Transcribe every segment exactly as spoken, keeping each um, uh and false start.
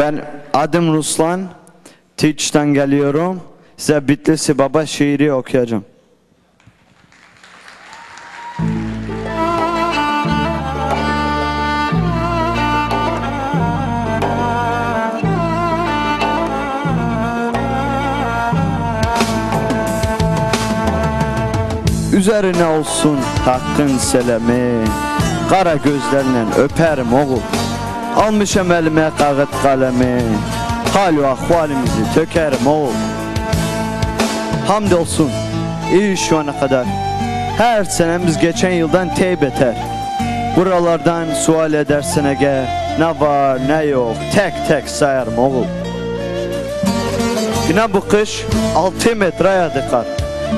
Ben adım Ruslan, Tiç'ten geliyorum. Size Bitlis'i Baba şiiri okuyacağım. Üzerine olsun hakkın selemi, kara gözlerle öperim oğul. Almışam elime kağıt kalemi, hal ve ahvalimizi tökerim oğul. Hamdolsun iyi şu ana kadar, her senemiz geçen yıldan teybeter. Buralardan sual edersen eğer, ne var ne yok tek tek sayarım oğul. Yine bu kış altı metreye dikar,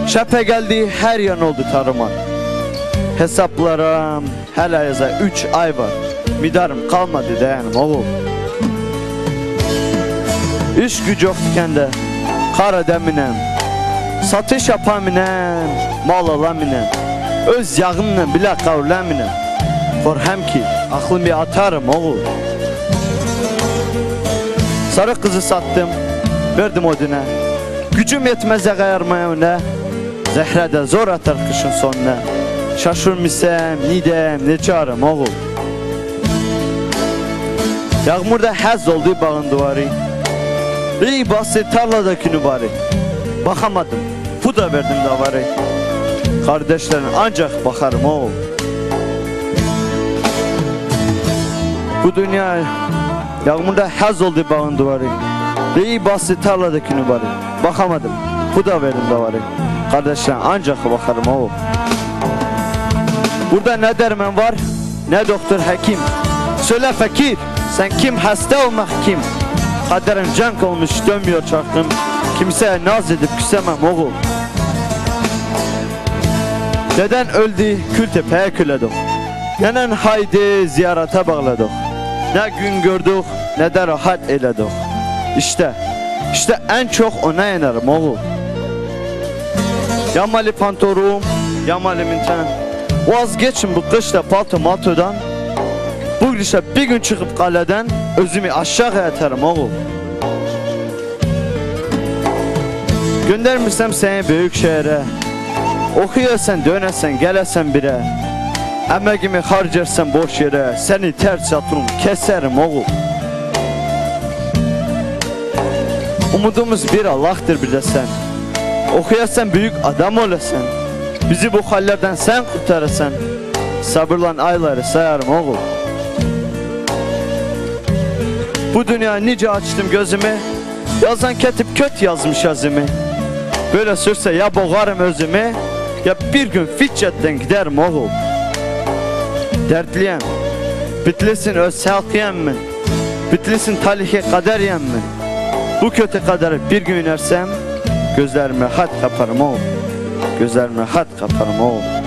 şəpə geldiği her yan oldu tarıma. Hesaplara hala yaza üç ay var, midarım kalmadı dayanım oğul. İş gücü yok dikende, kara deminem, satış yapaminem, mal alaminem, öz yağımla bile kavlaminem. Forhem ki aklım bir atarım oğul. Sarı kızı sattım, verdim oduna, gücüm yetmez ağayarmaya öne. Zehre de zor atar kışın sonuna. Şaşırmışsam, nidem, ne çağırım oğul. Yağmurda həzz oldu bağın duvarı, iyi bası tarladaki nübari. Bakamadım, bu da verdim davarı. Kardeşlerin ancak bakarım oğul. Bu dünya yağmurda həzz oldu bağın duvarı, iyi bası tarladaki nübari. Bakamadım, bu da verdim davarı. Kardeşler ancak bakarım oğul. Burada ne derman var, ne doktor hekim. Söyle fakir, sen kim, hasta olmak kim? Kaderim cank olmuş, dönmüyor çarkım. Kimseye naz edip küsemem oğul. Neden öldü, Kültepe'ye küledik. Neden haydi, ziyarete bağladık. Ne gün gördük, ne de rahat eyledik. İşte, işte en çok ona yenerim oğul. Yamalı pantorum, yamalı minten. Vazgeçin bu kışta palto matodan. Bu kışta bir gün çıkıp kaleden, özümü aşağıya atarım oğul. Göndermişsem seni büyük şehre, okuyorsan dönersen gelesen bire. Emeğimi harcarsan boş yere, seni ters yatırım keserim oğul. Umudumuz bir Allah'tır bir de sen. Okuyasan büyük adam olasan, bizi bu hallerden sen kurtarasan, sabırla ayları sayarım oğul. Bu dünya nice açtım gözümü, yazan ketip köt yazmış azimi. Böyle sürse ya boğarım özümü, ya bir gün fitçetten giderim oğul. Dertliyem, Bitlis'in öz halkıyem mi? Bitlis'in talihi kaderiyem mi? Bu kötü kadar bir gün inersem, gözlerime hat kaparım oğul, gözlerime hat kaparım oğul.